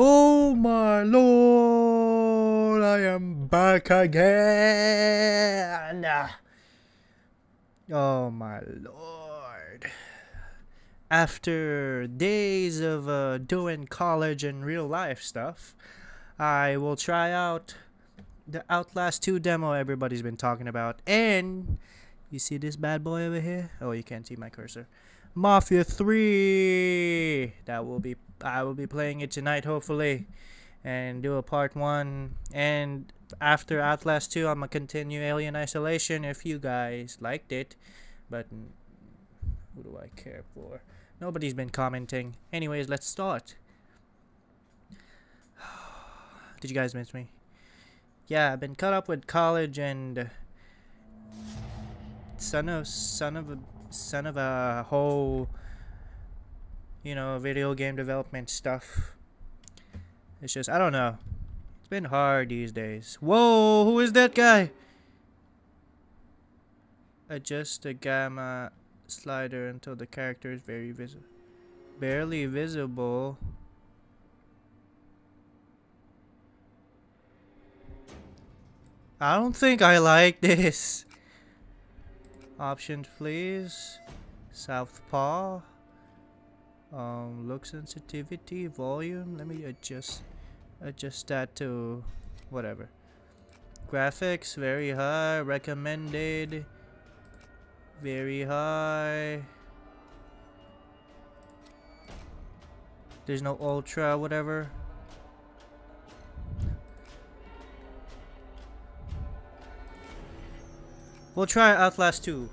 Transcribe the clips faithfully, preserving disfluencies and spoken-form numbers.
Oh my lord, I am back again. Oh my lord. After days of uh, doing college and real life stuff, I will try out the Outlast two demo everybody's been talking about. And you see this bad boy over here? Oh, you can't see my cursor. Mafia three. That will be I will be playing it tonight, hopefully, and do a part one. And after Outlast two, I'm gonna continue Alien Isolation if you guys liked it. But who do I care for? Nobody's been commenting. Anyways, let's start. Did you guys miss me? Yeah, I've been caught up with college and son of son of a son of a whole, you know, video game development stuff. It's just, I don't know. It's been hard these days. Whoa, who is that guy? Adjust the gamma slider until the character is very visible. Barely visible. I don't think I like this. Options, please. Southpaw. Um, look sensitivity, volume. Let me adjust, adjust that to whatever. Graphics very high. Recommended very high. There's no ultra, whatever. We'll try Outlast two.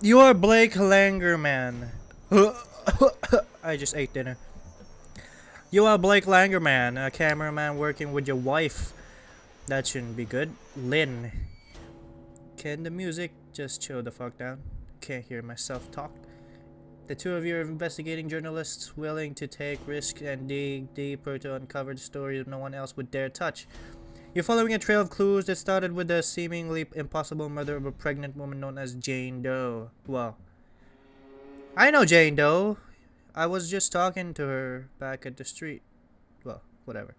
You're Blake Langerman. I just ate dinner. You are Blake Langerman, a cameraman working with your wife. That shouldn't be good. Lynn. Can the music just chill the fuck down? Can't hear myself talk. The two of you are investigating journalists willing to take risks and dig deeper to uncover stories no one else would dare touch. You're following a trail of clues that started with the seemingly impossible murder of a pregnant woman known as Jane Doe. Well, I know Jane Doe. I was just talking to her back at the street. Well, whatever.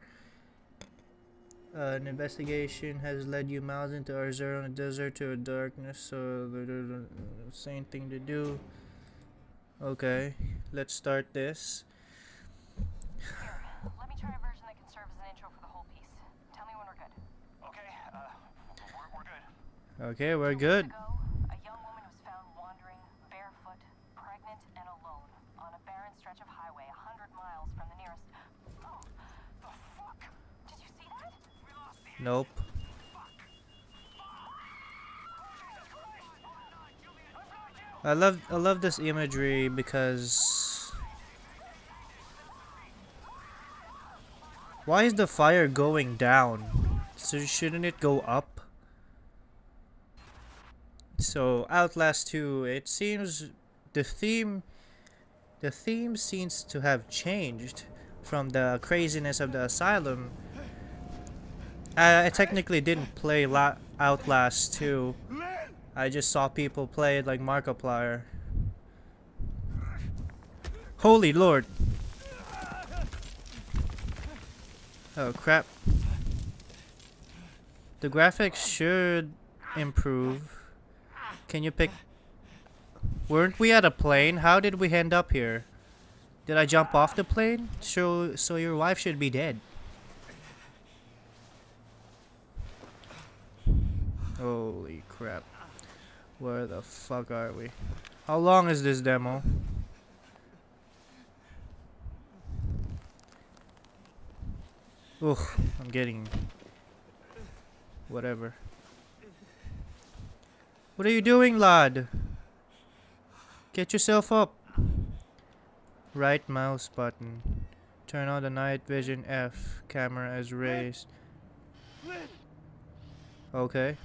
Uh, an investigation has led you miles into Arizona desert to a darkness, so the same thing to do. Okay, let's start this. Okay, we're good. Ago, a young woman was found wandering barefoot, pregnant and alone on a barren stretch of highway a hundred miles from the nearest. Oh, the fuck. Did you see that? We lost the engine. Nope. Fuck. Fuck. I love I love this imagery because why is the fire going down? So shouldn't it go up? So Outlast two, it seems the theme the theme seems to have changed from the craziness of the asylum. I, I technically didn't play La Outlast two. I just saw people play it like Markiplier. Holy Lord. Oh crap. The graphics should improve. Can you pick? Weren't we at a plane? How did we end up here? Did I jump off the plane? So, so your wife should be dead. Holy crap. Where the fuck are we? How long is this demo? Ugh, I'm getting... whatever. What are you doing, lad? Get yourself up. Right mouse button. Turn on the night vision. F. Camera is raised. Lynn. Okay.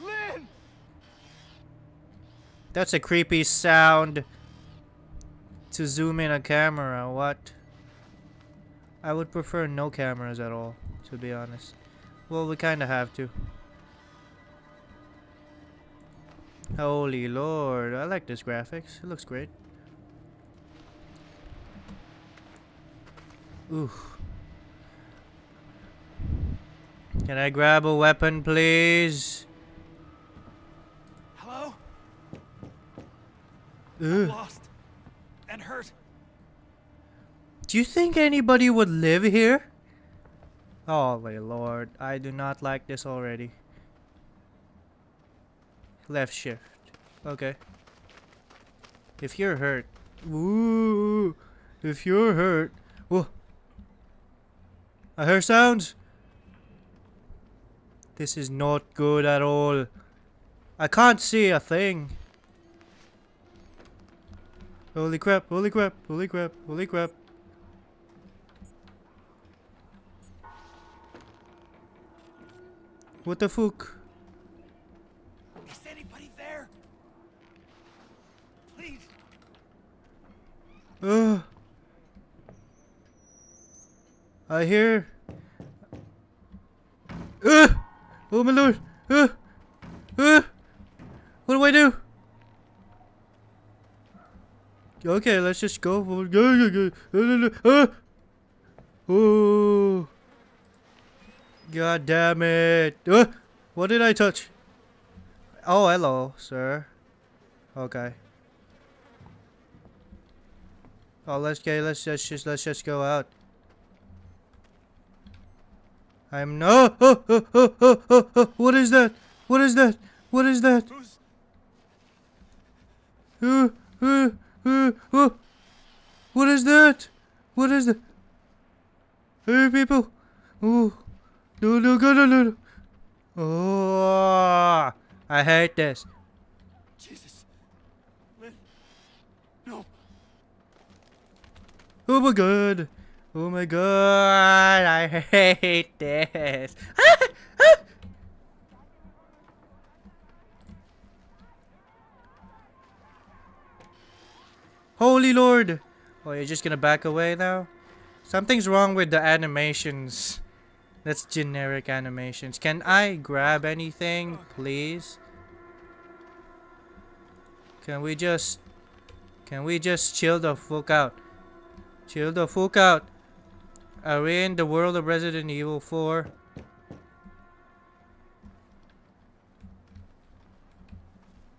Lynn. That's a creepy sound. To zoom in a camera. What? I would prefer no cameras at all, to be honest. Well, we kinda have to. Holy Lord, I like this graphics. It looks great. Oof. Can I grab a weapon, please? Hello? I'm lost and hurt. Do you think anybody would live here? Oh my lord, I do not like this already. Left shift. Okay. If you're hurt. Ooh. If you're hurt. Whoa. I hear sounds. This is not good at all. I can't see a thing. Holy crap, holy crap, holy crap, holy crap. What the fuck? Is anybody there? Please. Uh, I hear. Uh, oh my lord. Uh, uh, what do I do? Okay, let's just go for it. Uh, oh. God damn it. Uh, what did I touch? Oh, hello, sir. Okay. Oh, let's get, let's just, just let's just go out. I'm no. Oh, oh, oh, oh, oh, oh. What is that? What is that? What is that? Uh, uh, uh, oh. What is that? What is that? Hey, people. Ooh. No, no, no, no, no, no. Oh, I hate this. Jesus. Lynn. No. Oh my god. Oh my god. I hate this. Ah, ah. Holy lord. Oh, you're just gonna back away now? Something's wrong with the animations. That's generic animations. Can I grab anything, please? Can we just... Can we just chill the fuck out? Chill the fuck out. Are we in the world of Resident Evil four?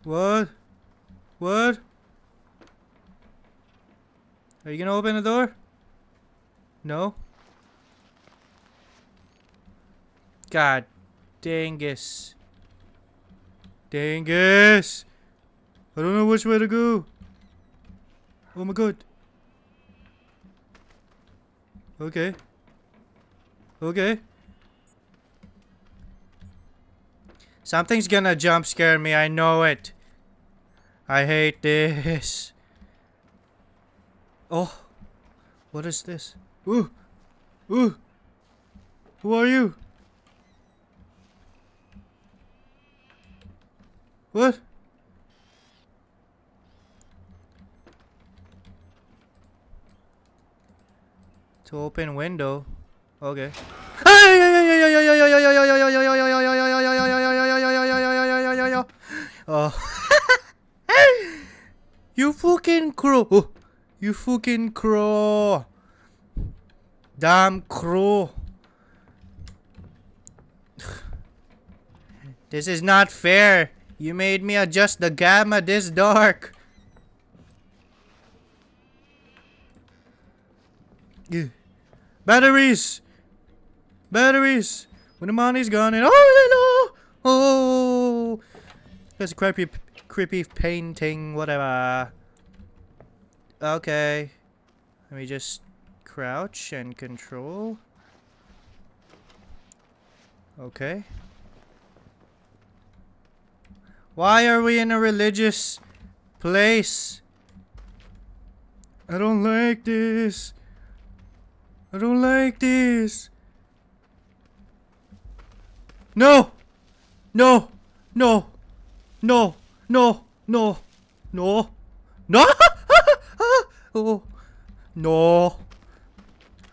What? What? Are you gonna open the door? No? God, dingus. Dingus! I don't know which way to go. Oh my god. Okay. Okay. Something's gonna jump scare me, I know it. I hate this. Oh. What is this? Ooh. Ooh. Who are you? What? To open window. Okay. Oh. You fucking crow. You fucking crow. Damn crow. This is not fair. You made me adjust the gamma this dark. Ugh. Batteries! Batteries! When the money's gone and oh no! Oh! That's a creepy, creepy painting, whatever. Okay. Let me just crouch and control. Okay. Why are we in a religious place? I don't like this. I don't like this. No! No! No! No! No! No! No! No! Oh. No!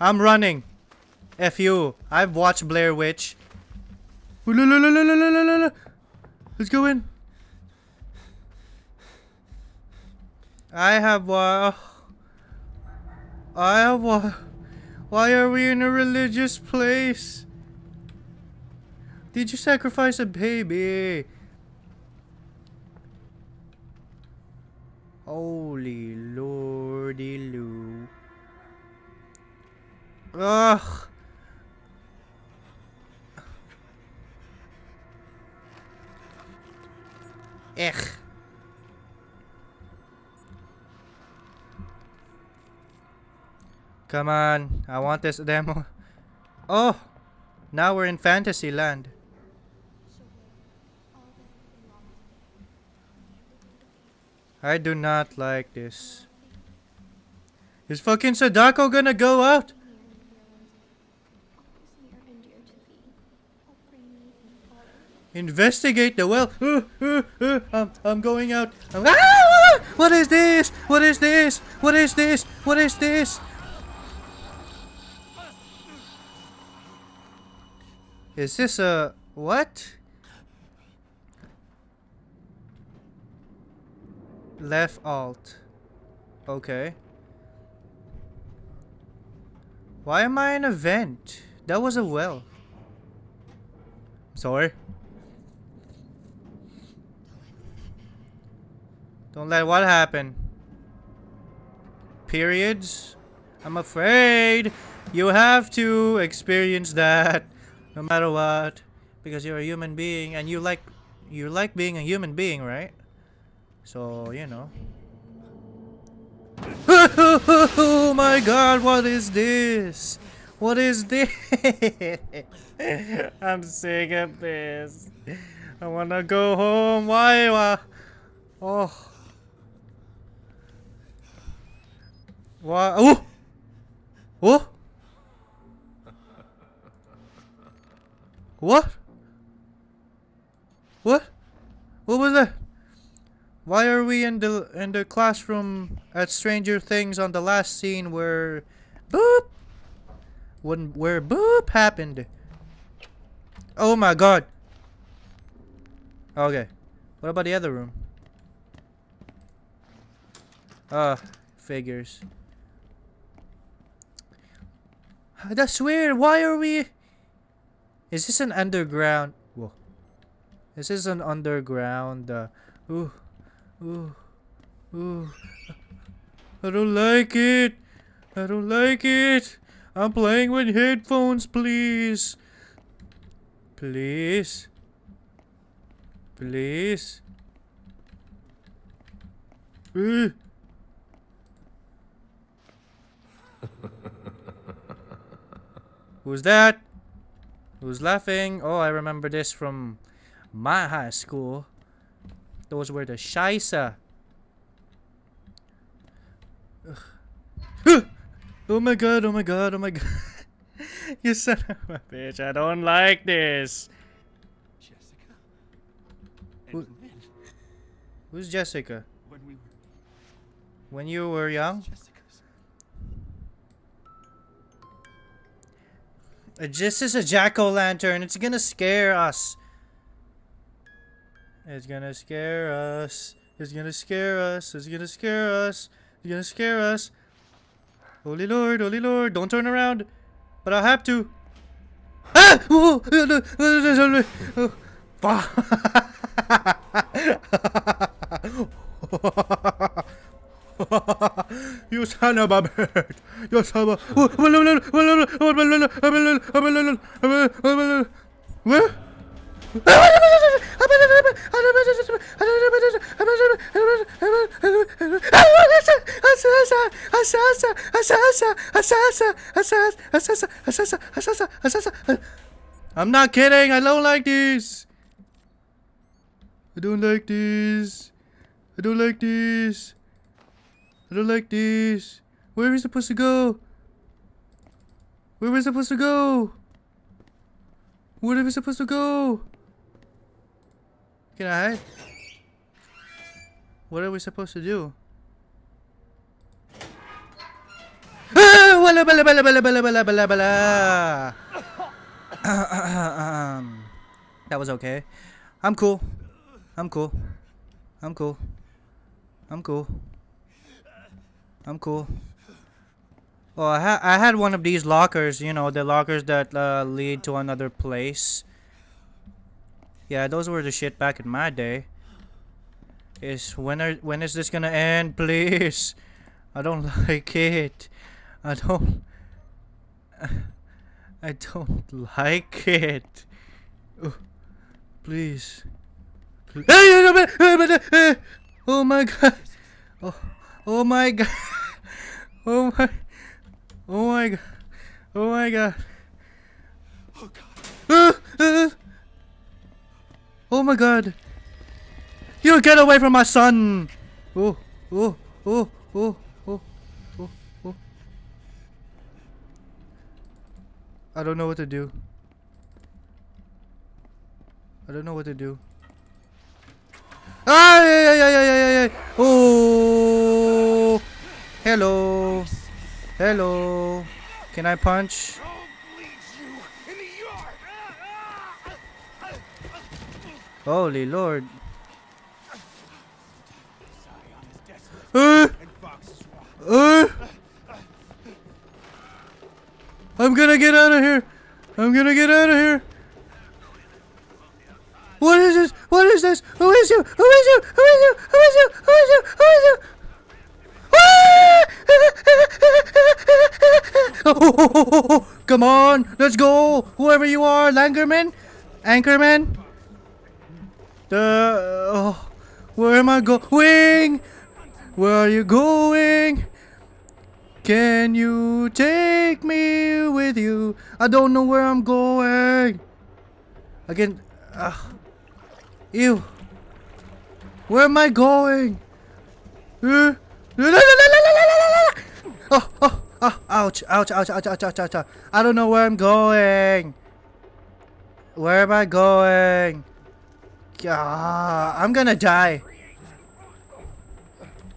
I'm running. F you. I've watched Blair Witch. Let's go in. I have, uh, I have, uh, Why are we in a religious place? Did you sacrifice a baby? Holy lordy loo. Ugh. Ech. Come on, I want this demo. Oh, now we're in fantasy land. I do not like this. Is fucking Sadako gonna go out? Investigate the well. Uh, uh, uh, I'm, I'm going out. I'm, ah, what is this? What is this? What is this? What is this? Is this a what? Left alt. Okay. Why am I in a vent? That was a well. Sorry. Don't let what happen? Periods? I'm afraid you have to experience that no matter what, because you're a human being and you like you like being a human being, right? So, you know. Oh my god, what is this? What is this? I'm sick of this. I wanna go home. Why? Why? Oh. Why? Oh! Oh! What? What? What was that? Why are we in the in the classroom at Stranger Things on the last scene where boop when where boop happened? Oh my god. Okay. What about the other room? Ah, uh, figures. That's weird. Why are we? Is this an underground? Whoa. Is this an underground? Uh, ooh, ooh, ooh. I don't like it. I don't like it. I'm playing with headphones, please. Please. Please. Ooh. Who's that? Who's laughing? Oh, I remember this from my high school. Those were the Shiza. Oh my god, oh my god, oh my god. You son of a bitch, I don't like this. Jessica. Who, who's Jessica? When, we were... when you were young? This is a jack-o'-lantern. It's gonna scare us. It's gonna scare us. It's gonna scare us. It's gonna scare us. It's gonna scare us. Holy Lord, Holy Lord. Don't turn around. But I have to. Ah! You son of a bird! You son of a... Where? I'm not kidding! I don't like this! I don't like this! I don't like this! I don't like this. Where are we supposed to go? Where are we supposed to go? Where are we supposed to go? Can I hide? What are we supposed to do? That was okay. I'm cool. I'm cool. I'm cool. I'm cool. I'm cool. Well, I, ha I had one of these lockers, you know, the lockers that uh, lead to another place. Yeah, those were the shit back in my day. Is when are when is this gonna end, please? I don't like it. I don't. I don't like it. Oh, please. please. Oh my god. Oh, oh my god. Oh my. Oh my god. Oh my god. Oh god. Uh, uh. Oh my god. You get away from my son. Oh, oh, oh, oh, oh, oh, oh. I don't know what to do. I don't know what to do. Ah, yeah, yeah, yeah, yeah, yeah. Oh. Hello. Hello. Can I punch? Holy Lord. Uh, uh, I'm gonna get out of here. I'm gonna get out of here. What is this? What is this? Who is you? Who is you? Who is you? Who is you? Who is you? Who is you? Oh, come on, let's go. Whoever you are, Langerman, Anchorman. The oh, where am I going? Where are you going? Can you take me with you? I don't know where I'm going. Again, uh, ew. Where am I going? Uh, oh, oh, oh, ouch, ouch, ouch, ouch, ouch, ouch, ouch. I don't know where I'm going. Where am I going? Ah, I'm gonna die.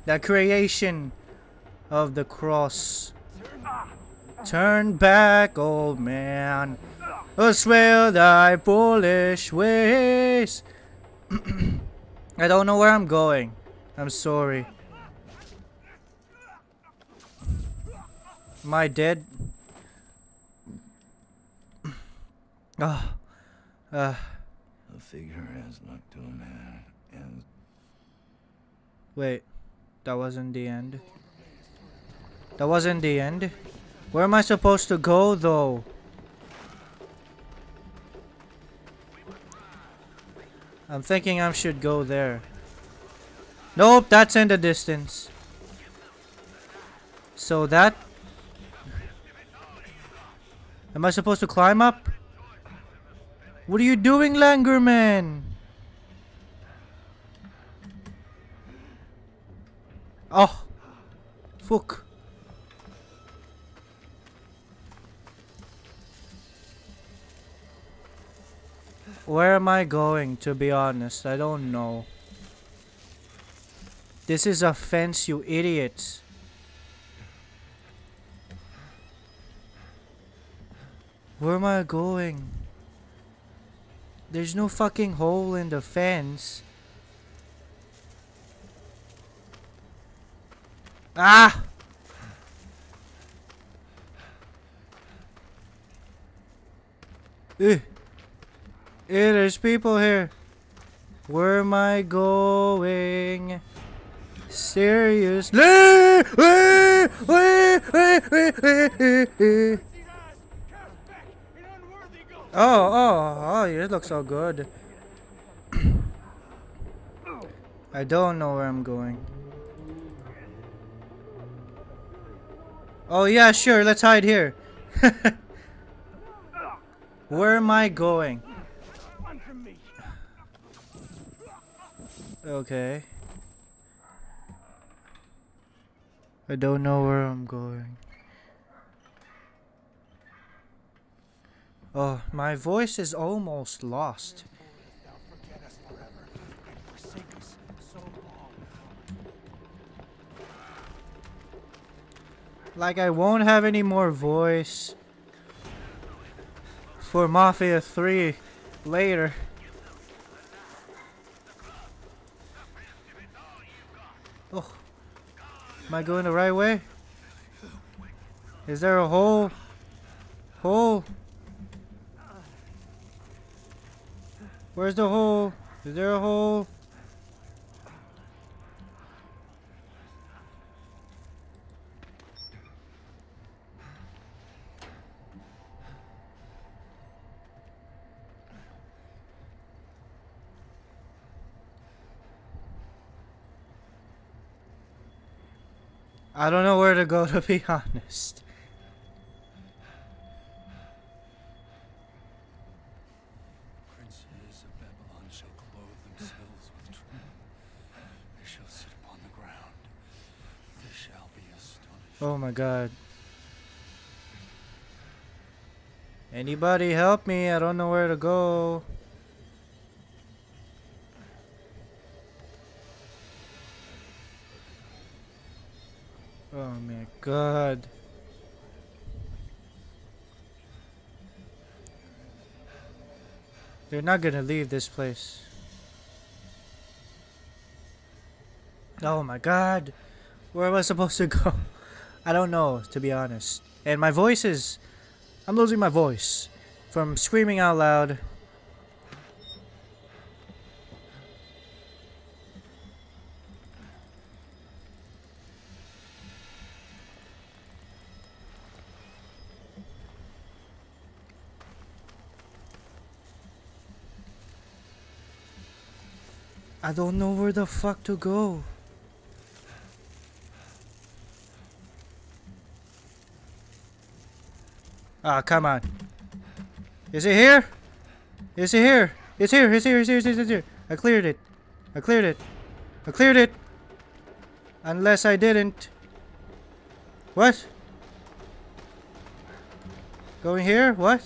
The creation of the cross. Turn back, old man. Oh, swear thy foolish ways. I don't know where I'm going. I'm sorry. Am I dead? Ah, oh, uh. A figure has looked to a man and. Wait. That wasn't the end. That wasn't the end. Where am I supposed to go, though? I'm thinking I should go there. Nope, that's in the distance. So that... Am I supposed to climb up? What are you doing, Langerman? Oh, fuck. Where am I going, to be honest? I don't know. This is a fence, you idiot. Where am I going? There's no fucking hole in the fence. Ah! Ew. Ew, there's people here. Where am I going? Seriously? Oh, oh, oh, you look so good. I don't know where I'm going. Oh yeah, sure, let's hide here. Where am I going? Okay. I don't know where I'm going. Oh, my voice is almost lost. Like, I won't have any more voice for Mafia three later. Oh, am I going the right way? Is there a hole? Hole? Where's the hole? Is there a hole? I don't know where to go, to be honest. Oh my god. Anybody help me? I don't know where to go. Oh my god. They're not gonna leave this place. Oh my god. Where am I supposed to go? I don't know, to be honest. And my voice is... I'm losing my voice from screaming out loud. I don't know where the fuck to go. Ah, oh, come on. Is it here? Is it here? It's here, it's here, it's here, it's here, it's here. I cleared it. I cleared it. I cleared it. Unless I didn't. What? Going here? What?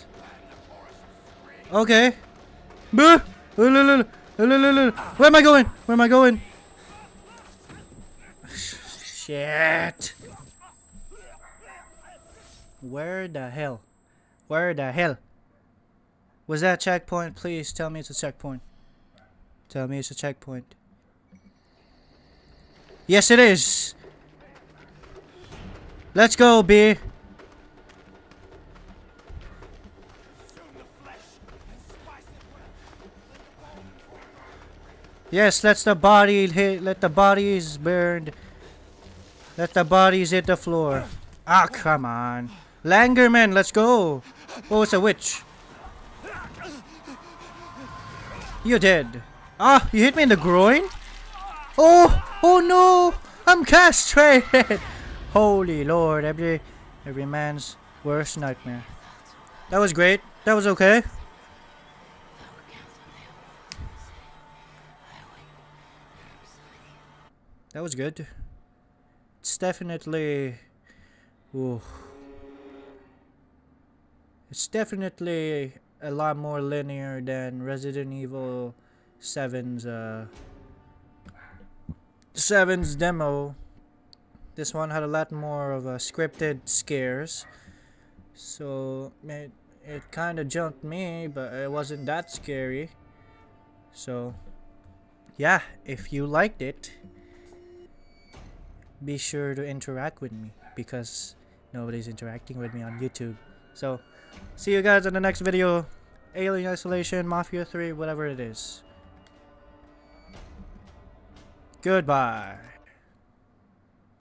Okay. Where am I going? Where am I going? Shit. Where the hell? Where the hell? Was that checkpoint? Please tell me it's a checkpoint. Tell me it's a checkpoint. Yes, it is. Let's go, B. Yes, let the body hit. Let the bodies burn. Let the bodies hit the floor. Ah, come on. Langerman, let's go! Oh, it's a witch. You're dead. Ah, you hit me in the groin? Oh! Oh no! I'm castrated! Holy lord, every, every man's worst nightmare. That was great. That was okay. That was good. It's definitely... Ooh. It's definitely a lot more linear than Resident Evil seven's uh, seven's demo. This one had a lot more of a scripted scares, so it, it kind of jumped me, but it wasn't that scary. So yeah, if you liked it, be sure to interact with me, because nobody's interacting with me on YouTube. So, see you guys in the next video. Alien Isolation, Mafia three, whatever it is. Goodbye.